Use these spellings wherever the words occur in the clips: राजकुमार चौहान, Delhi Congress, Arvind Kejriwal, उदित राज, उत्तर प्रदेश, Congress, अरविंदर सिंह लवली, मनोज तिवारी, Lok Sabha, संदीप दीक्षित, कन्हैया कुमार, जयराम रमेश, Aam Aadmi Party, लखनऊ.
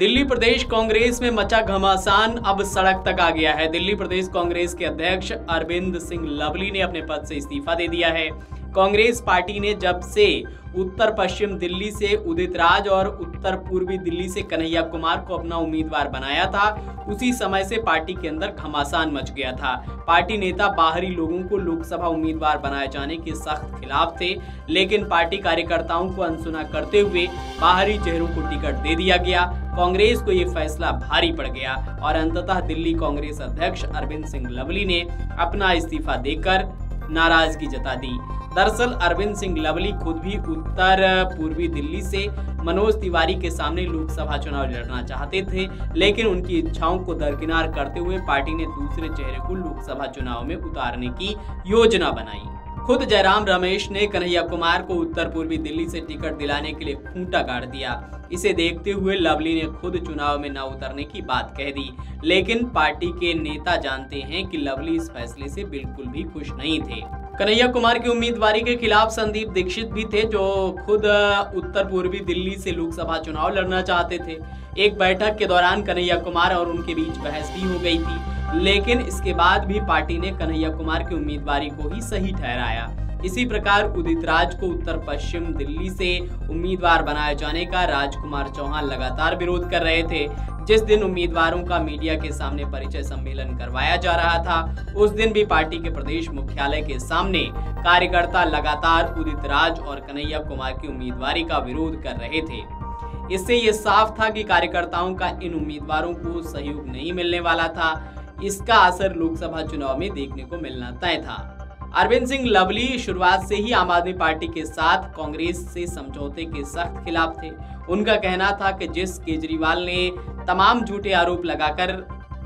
दिल्ली प्रदेश कांग्रेस में मचा घमासान, अब सड़क तक आ गया है। दिल्ली प्रदेश कांग्रेस के अध्यक्ष अरविंदर सिंह लवली ने अपने पद से इस्तीफा दे दिया है। कांग्रेस पार्टी ने जब से उत्तर पश्चिम दिल्ली से उदित राज और उत्तर पूर्वी दिल्ली से कन्हैया कुमार को अपना उम्मीदवार बनाया था, उसी समय से पार्टी के अंदर घमासान मच गया था। पार्टी नेता बाहरी लोगों को लोकसभा उम्मीदवार बनाए जाने के सख्त खिलाफ थे, लेकिन पार्टी कार्यकर्ताओं को अनसुना करते हुए बाहरी चेहरों को टिकट दे दिया गया। कांग्रेस को ये फैसला भारी पड़ गया और अंततः दिल्ली कांग्रेस अध्यक्ष अरविंद सिंह लवली ने अपना इस्तीफा देकर नाराजगी जता दी। दरअसल अरविंद सिंह लवली खुद भी उत्तर पूर्वी दिल्ली से मनोज तिवारी के सामने लोकसभा चुनाव लड़ना चाहते थे, लेकिन उनकी इच्छाओं को दरकिनार करते हुए पार्टी ने दूसरे चेहरे को लोकसभा चुनाव में उतारने की योजना बनाई। खुद जयराम रमेश ने कन्हैया कुमार को उत्तर पूर्वी दिल्ली से टिकट दिलाने के लिए खूंटा गाड़ दिया। इसे देखते हुए लवली ने खुद चुनाव में न उतरने की बात कह दी, लेकिन पार्टी के नेता जानते हैं कि लवली इस फैसले से बिल्कुल भी खुश नहीं थे। कन्हैया कुमार की उम्मीदवारी के खिलाफ संदीप दीक्षित भी थे, जो खुद उत्तर पूर्वी दिल्ली से लोकसभा चुनाव लड़ना चाहते थे। एक बैठक के दौरान कन्हैया कुमार और उनके बीच बहस भी हो गई थी, लेकिन इसके बाद भी पार्टी ने कन्हैया कुमार की उम्मीदवारी को ही सही ठहराया। इसी प्रकार उदित राज को उत्तर पश्चिम दिल्ली से उम्मीदवार बनाए जाने का राजकुमार चौहान लगातार विरोध कर रहे थे। जिस दिन उम्मीदवारों का मीडिया के सामने परिचय सम्मेलन करवाया जा रहा था, उस दिन भी पार्टी के प्रदेश मुख्यालय के सामने कार्यकर्ता लगातार उदित राज और कन्हैया कुमार की उम्मीदवारी का विरोध कर रहे थे। इससे ये साफ था कि कार्यकर्ताओं का इन उम्मीदवारों को सहयोग नहीं मिलने वाला था। इसका असर लोकसभा चुनाव में देखने को मिलना तय था। अरविंद सिंह लवली शुरुआत से ही आम आदमी पार्टी के साथ कांग्रेस से समझौते के सख्त खिलाफ थे। उनका कहना था कि जिस केजरीवाल ने तमाम झूठे आरोप लगाकर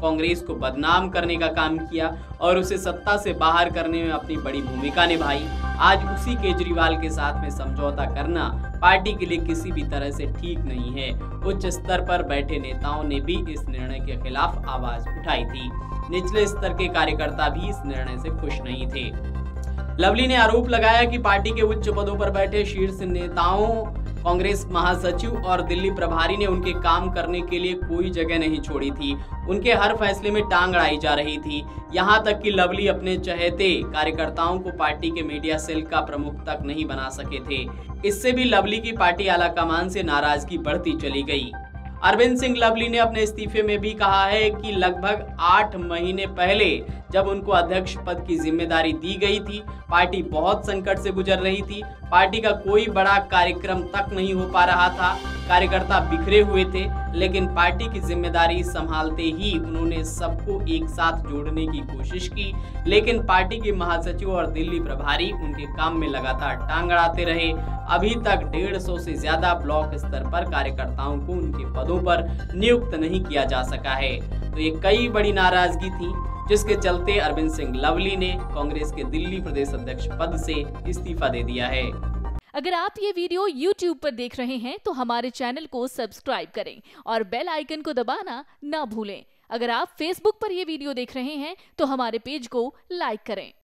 कांग्रेस को बदनाम करने का काम किया और उसे सत्ता से बाहर करने में अपनी बड़ी भूमिका निभाई, आज उसी केजरीवाल के साथ में समझौता करना पार्टी के लिए किसी भी तरह से ठीक नहीं है। उच्च स्तर पर बैठे नेताओं ने भी इस निर्णय के खिलाफ आवाज उठाई थी। निचले स्तर के कार्यकर्ता भी इस निर्णय से खुश नहीं थे। लवली ने आरोप लगाया कि पार्टी के उच्च पदों पर बैठे शीर्ष नेताओं, कांग्रेस महासचिव और दिल्ली प्रभारी ने उनके काम करने के लिए कोई जगह नहीं छोड़ी थी। उनके हर फैसले में टांग अड़ाई जा रही थी। यहां तक कि लवली अपने चहेते कार्यकर्ताओं को पार्टी के मीडिया सेल का प्रमुख तक नहीं बना सके थे। इससे भी लवली की पार्टी आलाकमान से नाराजगी बढ़ती चली गई। अरविंद सिंह लवली ने अपने इस्तीफे में भी कहा है कि लगभग 8 महीने पहले जब उनको अध्यक्ष पद की जिम्मेदारी दी गई थी, पार्टी बहुत संकट से गुजर रही थी। पार्टी का कोई बड़ा कार्यक्रम तक नहीं हो पा रहा था। कार्यकर्ता बिखरे हुए थे, लेकिन पार्टी की जिम्मेदारी संभालते ही उन्होंने सबको एक साथ जोड़ने की कोशिश की, लेकिन पार्टी के महासचिव और दिल्ली प्रभारी उनके काम में लगातार टांग अड़ाते रहे। अभी तक 150 से ज्यादा ब्लॉक स्तर पर कार्यकर्ताओं को उनके पदों पर नियुक्त नहीं किया जा सका है। तो ये कई बड़ी नाराजगी थी, जिसके चलते अरविंद सिंह लवली ने कांग्रेस के दिल्ली प्रदेश अध्यक्ष पद से इस्तीफा दे दिया है। अगर आप ये वीडियो YouTube पर देख रहे हैं तो हमारे चैनल को सब्सक्राइब करें और बेल आइकन को दबाना ना भूलें। अगर आप Facebook पर ये वीडियो देख रहे हैं तो हमारे पेज को लाइक करें।